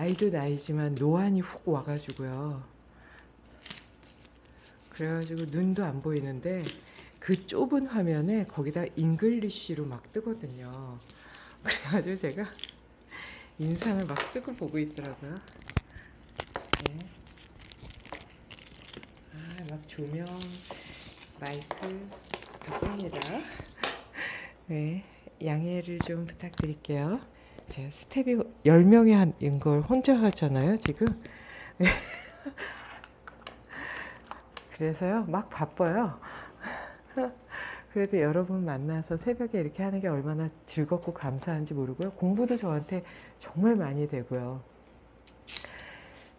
나이도 나이지만 노안이 훅 와가지고요. 그래가지고 눈도 안 보이는데 그 좁은 화면에 거기다 잉글리쉬로 막 뜨거든요. 그래가지고 제가 인상을 막 쓰고 보고 있더라고요. 네. 아, 막 조명, 마이크 바쁩니다. 네, 양해를 좀 부탁드릴게요. 제가 스텝이 10명이 한 걸 혼자 하잖아요, 지금. 네. 그래서요, 막 바빠요. 그래도 여러분 만나서 새벽에 이렇게 하는 게 얼마나 즐겁고 감사한지 모르고요. 공부도 저한테 정말 많이 되고요.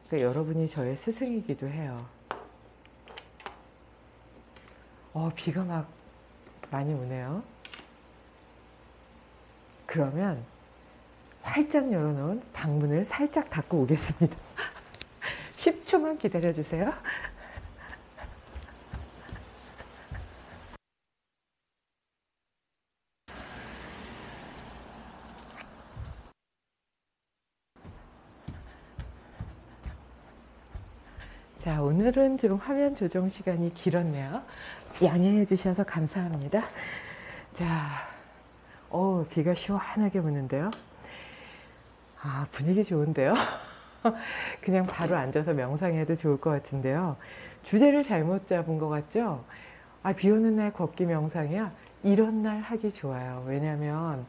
그러니까 여러분이 저의 스승이기도 해요. 비가 막 많이 오네요. 그러면 활짝 열어놓은 방문을 살짝 닫고 오겠습니다. 10초만 기다려주세요. 자, 오늘은 좀 화면 조정 시간이 길었네요. 양해해 주셔서 감사합니다. 자, 비가 시원하게 오는데요. 아, 분위기 좋은데요. 그냥 바로 앉아서 명상해도 좋을 것 같은데요. 주제를 잘못 잡은 것 같죠? 아, 비 오는 날 걷기 명상이야. 이런 날 하기 좋아요. 왜냐면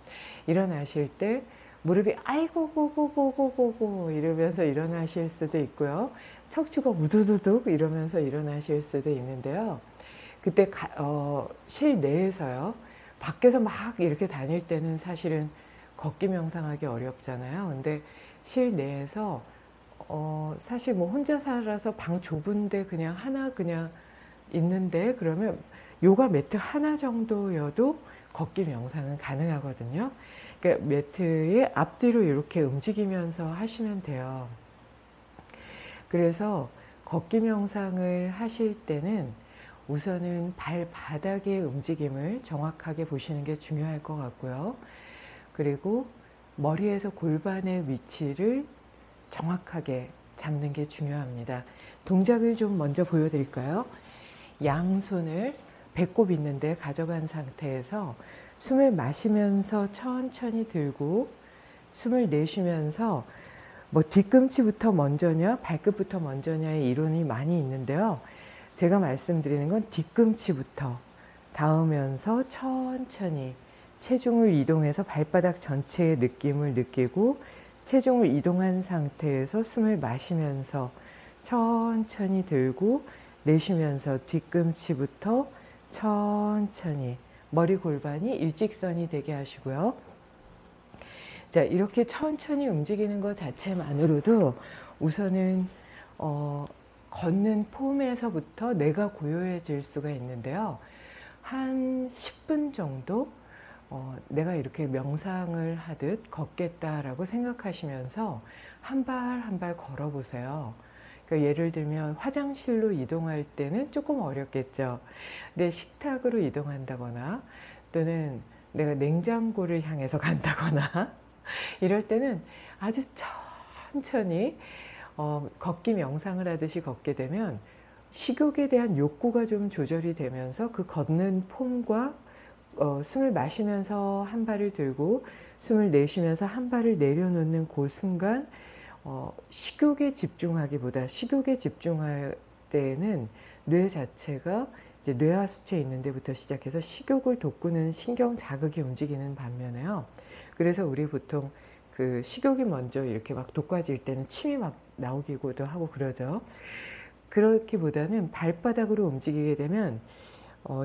일어나실 때 무릎이 아이고 고고고고고고 이러면서 일어나실 수도 있고요. 척추가 우두두둑 이러면서 일어나실 수도 있는데요. 그때 실내에서요. 밖에서 막 이렇게 다닐 때는 사실은 걷기 명상하기 어렵잖아요. 근데 실내에서 사실 뭐 혼자 살아서 방 좁은데 그냥 하나 그냥 있는데 그러면 요가 매트 하나 정도여도 걷기 명상은 가능하거든요. 그러니까 매트의 앞뒤로 이렇게 움직이면서 하시면 돼요. 그래서 걷기 명상을 하실 때는 우선은 발바닥의 움직임을 정확하게 보시는 게 중요할 것 같고요. 그리고 머리에서 골반의 위치를 정확하게 잡는 게 중요합니다. 동작을 좀 먼저 보여드릴까요? 양손을 배꼽 있는 데 가져간 상태에서 숨을 마시면서 천천히 들고 숨을 내쉬면서 뭐 뒤꿈치부터 먼저냐 발끝부터 먼저냐의 이론이 많이 있는데요. 제가 말씀드리는 건 뒤꿈치부터 닿으면서 천천히 체중을 이동해서 발바닥 전체의 느낌을 느끼고 체중을 이동한 상태에서 숨을 마시면서 천천히 들고 내쉬면서 뒤꿈치부터 천천히 머리 골반이 일직선이 되게 하시고요. 자, 이렇게 천천히 움직이는 것 자체만으로도 우선은 걷는 폼에서부터 내가 고요해질 수가 있는데요. 한 10분 정도 내가 이렇게 명상을 하듯 걷겠다라고 생각하시면서 한 발 한 발 걸어보세요. 그러니까 예를 들면 화장실로 이동할 때는 조금 어렵겠죠. 근데 식탁으로 이동한다거나 또는 내가 냉장고를 향해서 간다거나 이럴 때는 아주 천천히 걷기 명상을 하듯이 걷게 되면 식욕에 대한 욕구가 좀 조절이 되면서 그 걷는 폼과 숨을 마시면서 한 발을 들고 숨을 내쉬면서 한 발을 내려놓는 그 순간 식욕에 집중하기보다 식욕에 집중할 때에는 뇌 자체가 이제 뇌하수체 있는 데부터 시작해서 식욕을 돋구는 신경 자극이 움직이는 반면에요. 그래서 우리 보통 그 식욕이 먼저 이렇게 막 돋구질 때는 침이 막 나오기도 하고 그러죠. 그렇기보다는 발바닥으로 움직이게 되면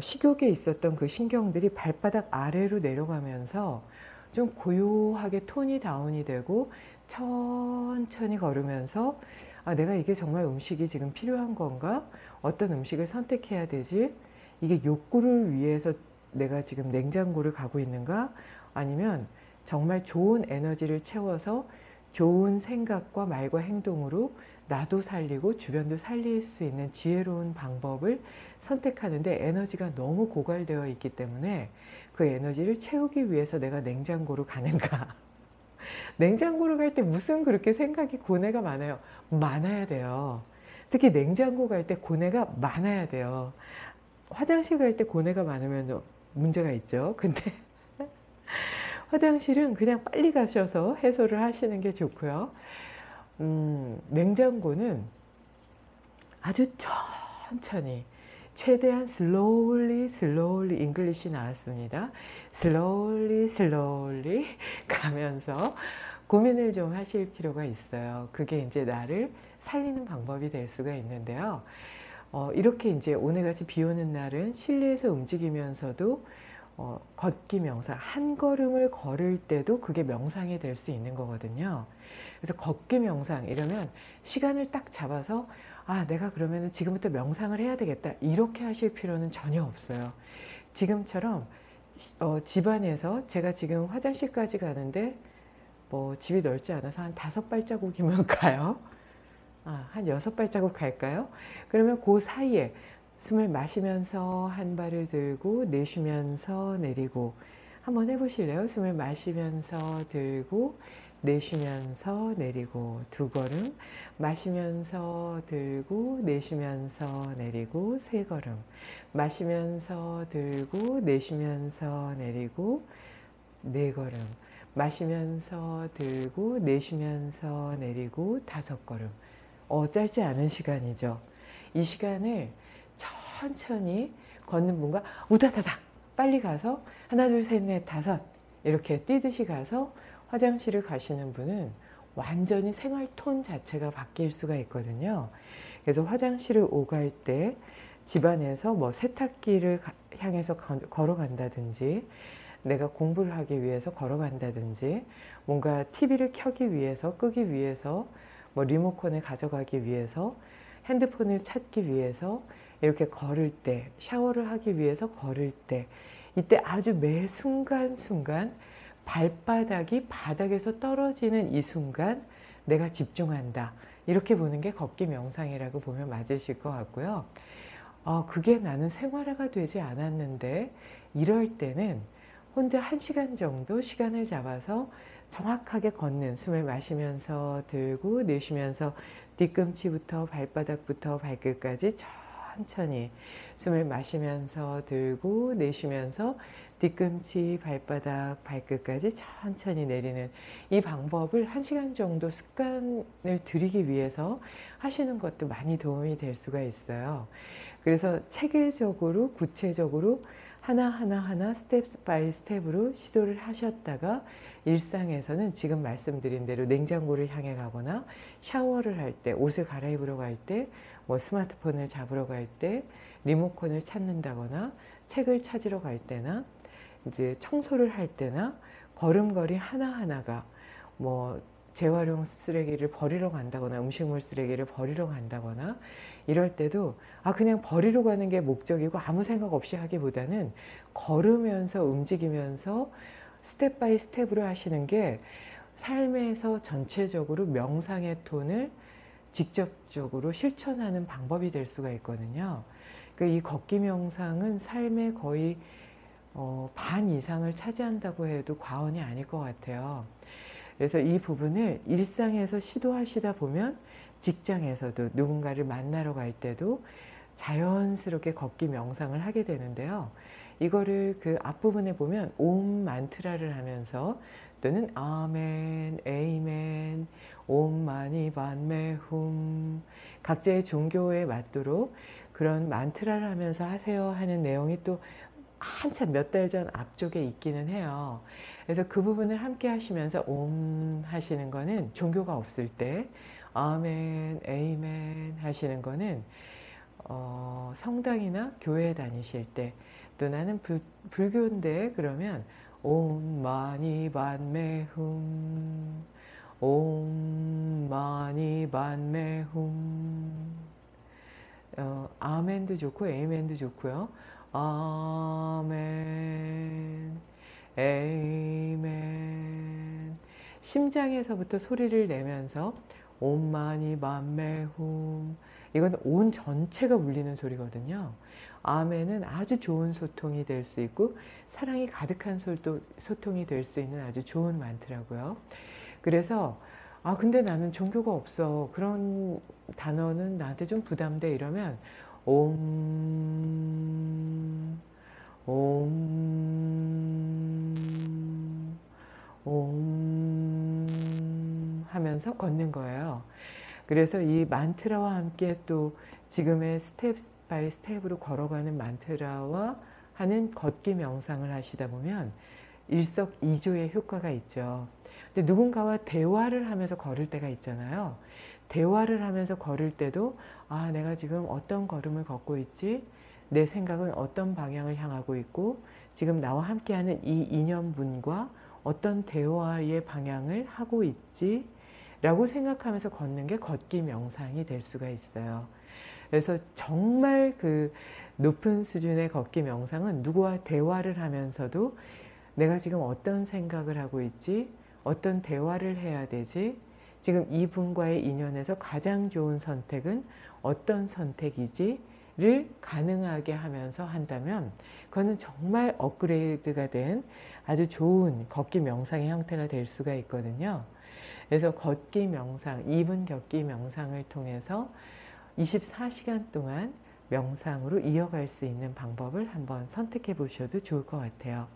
식욕에 있었던 그 신경들이 발바닥 아래로 내려가면서 좀 고요하게 톤이 다운이 되고 천천히 걸으면서 아, 내가 이게 정말 음식이 지금 필요한 건가? 어떤 음식을 선택해야 되지? 이게 욕구를 위해서 내가 지금 냉장고를 가고 있는가? 아니면 정말 좋은 에너지를 채워서 좋은 생각과 말과 행동으로 나도 살리고 주변도 살릴 수 있는 지혜로운 방법을 선택하는데 에너지가 너무 고갈되어 있기 때문에 그 에너지를 채우기 위해서 내가 냉장고로 가는가 냉장고를 갈 때 무슨 그렇게 생각이 고뇌가 많아요? 많아야 돼요. 특히 냉장고 갈 때 고뇌가 많아야 돼요. 화장실 갈 때 고뇌가 많으면 문제가 있죠. 근데 화장실은 그냥 빨리 가셔서 해소를 하시는 게 좋고요. 냉장고는 아주 천천히 최대한 slowly 잉글리시 나왔습니다. slowly 가면서 고민을 좀 하실 필요가 있어요. 그게 이제 나를 살리는 방법이 될 수가 있는데요. 이렇게 이제 오늘같이 비 오는 날은 실내에서 움직이면서도 걷기 명상, 한 걸음을 걸을 때도 그게 명상이 될 수 있는 거거든요. 그래서 걷기 명상 이러면 시간을 딱 잡아서 아, 내가 그러면은 지금부터 명상을 해야 되겠다, 이렇게 하실 필요는 전혀 없어요. 지금처럼 집안에서 제가 지금 화장실까지 가는데 뭐 집이 넓지 않아서 한 5 발자국이면 가요. 아, 한 6 발자국 갈까요? 그러면 그 사이에 숨을 마시면서 한 발을 들고 내쉬면서 내리고, 한번 해보실래요? 숨을 마시면서 들고 내쉬면서 내리고, 2 걸음 마시면서 들고 내쉬면서 내리고, 3 걸음 마시면서 들고 내쉬면서 내리고, 4 걸음 마시면서 들고 내쉬면서 내리고, 5 걸음 짧지 않은 시간이죠. 이 시간을 천천히 걷는 분과 우다다닥 빨리 가서 1, 2, 3, 4, 5 이렇게 뛰듯이 가서 화장실을 가시는 분은 완전히 생활 톤 자체가 바뀔 수가 있거든요. 그래서 화장실을 오갈 때 집안에서 뭐 세탁기를 향해서 걸어간다든지, 내가 공부를 하기 위해서 걸어간다든지, 뭔가 TV를 켜기 위해서, 끄기 위해서, 뭐 리모컨을 가져가기 위해서, 핸드폰을 찾기 위해서 이렇게 걸을 때, 샤워를 하기 위해서 걸을 때, 이때 아주 매 순간순간 발바닥이 바닥에서 떨어지는 이 순간 내가 집중한다, 이렇게 보는 게 걷기 명상이라고 보면 맞으실 것 같고요. 그게 나는 생활화가 되지 않았는데, 이럴 때는 혼자 1시간 정도 시간을 잡아서 정확하게 걷는, 숨을 마시면서 들고 내쉬면서 뒤꿈치부터 발바닥부터 발끝까지 천천히, 숨을 마시면서 들고 내쉬면서 뒤꿈치, 발바닥, 발끝까지 천천히 내리는 이 방법을 1시간 정도 습관을 들이기 위해서 하시는 것도 많이 도움이 될 수가 있어요. 그래서 체계적으로, 구체적으로 하나 스텝 바이 스텝으로 시도를 하셨다가, 일상에서는 지금 말씀드린 대로 냉장고를 향해 가거나, 샤워를 할 때, 옷을 갈아입으러 갈 때, 뭐 스마트폰을 잡으러 갈 때, 리모컨을 찾는다거나, 책을 찾으러 갈 때나, 이제 청소를 할 때나, 걸음걸이 하나하나가 뭐 재활용 쓰레기를 버리러 간다거나, 음식물 쓰레기를 버리러 간다거나, 이럴 때도 그냥 버리러 가는 게 목적이고 아무 생각 없이 하기보다는 걸으면서 움직이면서 스텝 바이 스텝으로 하시는 게 삶에서 전체적으로 명상의 톤을 직접적으로 실천하는 방법이 될 수가 있거든요. 그러니까 이 걷기 명상은 삶의 거의 반 이상을 차지한다고 해도 과언이 아닐 것 같아요. 그래서 이 부분을 일상에서 시도하시다 보면, 직장에서도 누군가를 만나러 갈 때도 자연스럽게 걷기 명상을 하게 되는데요. 이거를 그 앞부분에 보면 옴 만트라를 하면서, 또는 아멘, 에이멘, 옴 마니 반메 훔, 각자의 종교에 맞도록 그런 만트라를 하면서 하세요 하는 내용이 또 한참 몇 달 전 앞쪽에 있기는 해요. 그래서 그 부분을 함께 하시면서 옴 하시는 거는 종교가 없을 때, 아멘, 에이멘 하시는 거는 성당이나 교회에 다니실 때, 또 나는 불교인데 그러면 옴 마니 반메 훔, 옴 마니 반메 훔, 아멘도 좋고 에이멘도 좋고요. 아멘, 에이멘, 심장에서부터 소리를 내면서 옴 마니 반메 훔, 이건 온 전체가 울리는 소리거든요. 아멘은 아주 좋은 소통이 될 수 있고 사랑이 가득한 소통이 될 수 있는 아주 좋은 만트라고요. 그래서 아 근데 나는 종교가 없어, 그런 단어는 나한테 좀 부담돼 이러면 옴 하면서 걷는 거예요. 그래서 이 만트라와 함께 또 지금의 스텝 바이 스텝으로 걸어가는 만트라와 하는 걷기 명상을 하시다 보면 일석이조의 효과가 있죠. 근데 누군가와 대화를 하면서 걸을 때가 있잖아요. 대화를 하면서 걸을 때도 아 내가 지금 어떤 걸음을 걷고 있지? 내 생각은 어떤 방향을 향하고 있고 지금 나와 함께하는 이 인연분과 어떤 대화의 방향을 하고 있지? 라고 생각하면서 걷는 게 걷기 명상이 될 수가 있어요. 그래서 정말 그 높은 수준의 걷기 명상은 누구와 대화를 하면서도 내가 지금 어떤 생각을 하고 있지? 어떤 대화를 해야 되지? 지금 이분과의 인연에서 가장 좋은 선택은 어떤 선택이지? 를 가능하게 하면서 한다면 그거는 정말 업그레이드가 된 아주 좋은 걷기 명상의 형태가 될 수가 있거든요. 그래서 걷기 명상, 2분 걷기 명상을 통해서 24시간 동안 명상으로 이어갈 수 있는 방법을 한번 선택해 보셔도 좋을 것 같아요.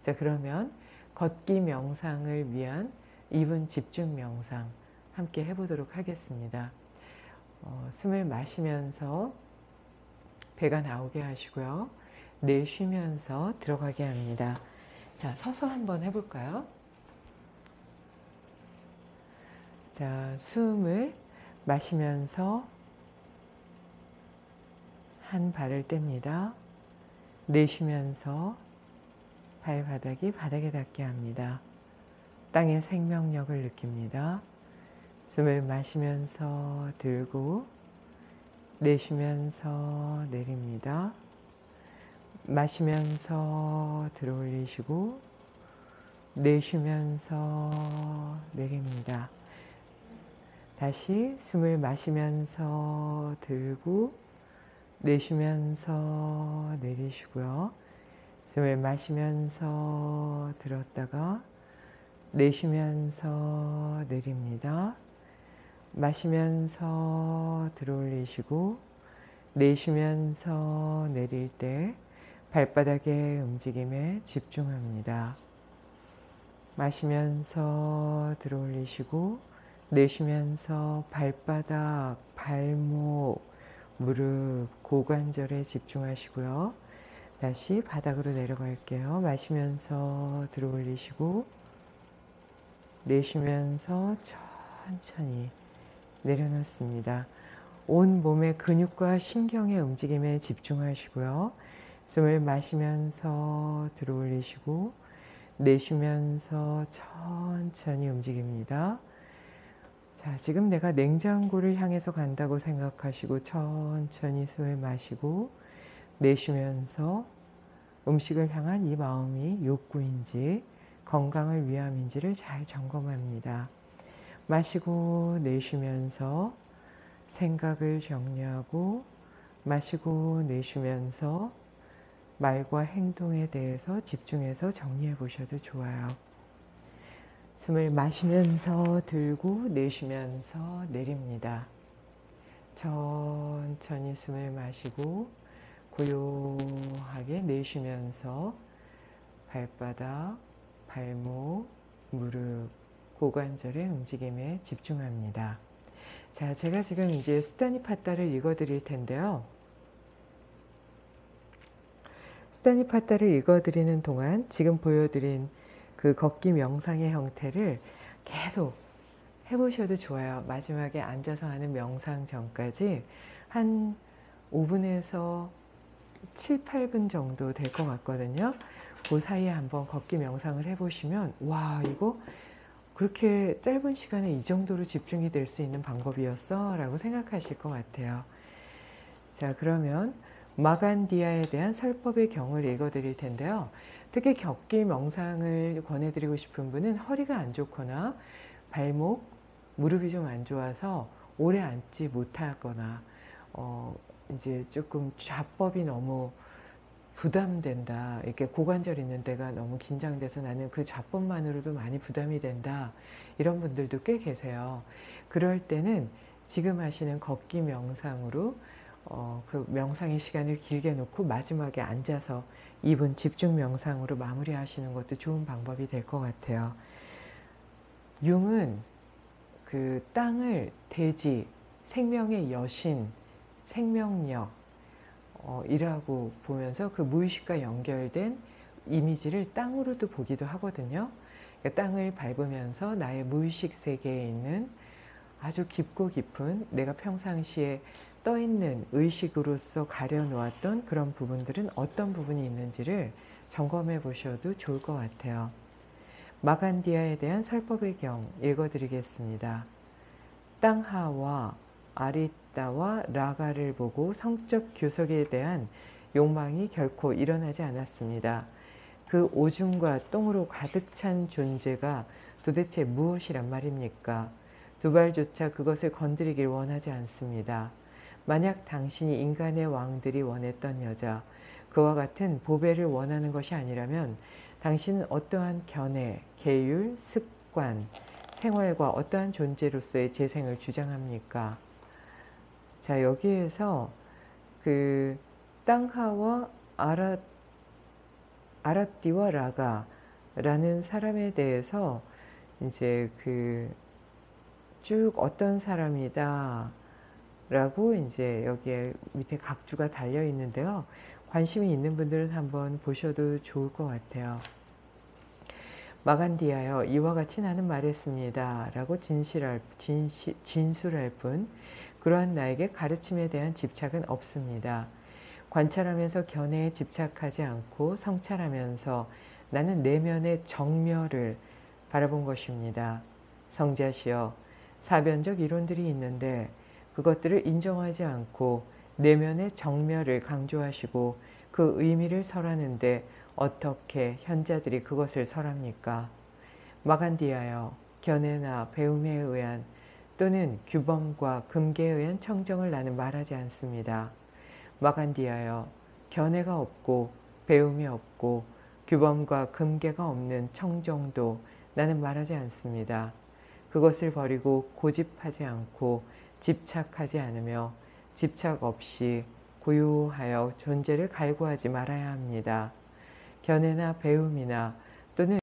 자, 그러면 걷기 명상을 위한 2분 집중 명상 함께 해보도록 하겠습니다. 숨을 마시면서 배가 나오게 하시고요. 내쉬면서 들어가게 합니다. 자, 서서 한번 해볼까요? 자, 숨을 마시면서 한 발을 뗍니다. 내쉬면서 발바닥이 바닥에 닿게 합니다. 땅의 생명력을 느낍니다. 숨을 마시면서 들고 내쉬면서 내립니다. 마시면서 들어올리시고 내쉬면서 내립니다. 다시 숨을 마시면서 들고 내쉬면서 내리시고요. 숨을 마시면서 들었다가 내쉬면서 내립니다. 마시면서 들어올리시고 내쉬면서 내릴 때 발바닥의 움직임에 집중합니다. 마시면서 들어올리시고 내쉬면서 발바닥, 발목, 무릎, 고관절에 집중하시고요. 다시 바닥으로 내려갈게요. 마시면서 들어올리시고 내쉬면서 천천히 내려놓습니다. 온 몸의 근육과 신경의 움직임에 집중하시고요. 숨을 마시면서 들어올리시고 내쉬면서 천천히 움직입니다. 자, 지금 내가 냉장고를 향해서 간다고 생각하시고 천천히 숨을 마시고 내쉬면서 음식을 향한 이 마음이 욕구인지 건강을 위함인지를 잘 점검합니다. 마시고 내쉬면서 생각을 정리하고 마시고 내쉬면서 말과 행동에 대해서 집중해서 정리해 보셔도 좋아요. 숨을 마시면서 들고 내쉬면서 내립니다. 천천히 숨을 마시고 고요하게 내쉬면서 발바닥, 발목, 무릎, 고관절의 움직임에 집중합니다. 자, 제가 지금 이제 수다니파타를 읽어드릴 텐데요. 수다니파타를 읽어드리는 동안 지금 보여드린 그 걷기 명상의 형태를 계속 해보셔도 좋아요. 마지막에 앉아서 하는 명상 전까지 한 5분에서 7, 8분 정도 될 것 같거든요. 그 사이에 한번 걷기 명상을 해보시면 와 이거 그렇게 짧은 시간에 이 정도로 집중이 될 수 있는 방법이었어? 라고 생각하실 것 같아요. 자, 그러면 마간디아에 대한 설법의 경을 읽어드릴 텐데요. 특히 걷기 명상을 권해드리고 싶은 분은 허리가 안 좋거나 발목, 무릎이 좀 안 좋아서 오래 앉지 못하거나 이제 조금 좌법이 너무 부담된다. 이렇게 고관절 있는 데가 너무 긴장돼서 나는 그 좌법만으로도 많이 부담이 된다. 이런 분들도 꽤 계세요. 그럴 때는 지금 하시는 걷기 명상으로 그 명상의 시간을 길게 놓고 마지막에 앉아서 2분 집중 명상으로 마무리하시는 것도 좋은 방법이 될 것 같아요. 융은 그 땅을 대지, 생명의 여신, 생명력 이라고 보면서 그 무의식과 연결된 이미지를 땅으로도 보기도 하거든요. 그러니까 땅을 밟으면서 나의 무의식 세계에 있는 아주 깊고 깊은 내가 평상시에 떠있는 의식으로서 가려놓았던 그런 부분들은 어떤 부분이 있는지를 점검해 보셔도 좋을 것 같아요. 마간디아에 대한 설법의 경 읽어드리겠습니다. 땅하와 아리따와 라가를 보고 성적 교섭에 대한 욕망이 결코 일어나지 않았습니다. 그 오줌과 똥으로 가득 찬 존재가 도대체 무엇이란 말입니까? 두 발조차 그것을 건드리길 원하지 않습니다. 만약 당신이 인간의 왕들이 원했던 여자, 그와 같은 보배를 원하는 것이 아니라면 당신은 어떠한 견해, 계율, 습관, 생활과 어떠한 존재로서의 재생을 주장합니까? 자, 여기에서 그 땅하와 아라띠와 라가라는 사람에 대해서 이제 그 쭉 어떤 사람이다 라고 이제 여기에 밑에 각주가 달려 있는데요. 관심이 있는 분들은 한번 보셔도 좋을 것 같아요. 마간디아여, 이와 같이 나는 말했습니다. 라고 진술할 뿐 그러한 나에게 가르침에 대한 집착은 없습니다. 관찰하면서 견해에 집착하지 않고 성찰하면서 나는 내면의 정멸을 바라본 것입니다. 성자시여, 사변적 이론들이 있는데 그것들을 인정하지 않고 내면의 정멸을 강조하시고 그 의미를 설하는데 어떻게 현자들이 그것을 설합니까? 마간디아여, 견해나 배움에 의한 또는 규범과 금계에 의한 청정을 나는 말하지 않습니다. 마간디아여, 견해가 없고 배움이 없고 규범과 금계가 없는 청정도 나는 말하지 않습니다. 그것을 버리고 고집하지 않고 집착하지 않으며 집착 없이 고요하여 존재를 갈구하지 말아야 합니다. 견해나 배움이나 또는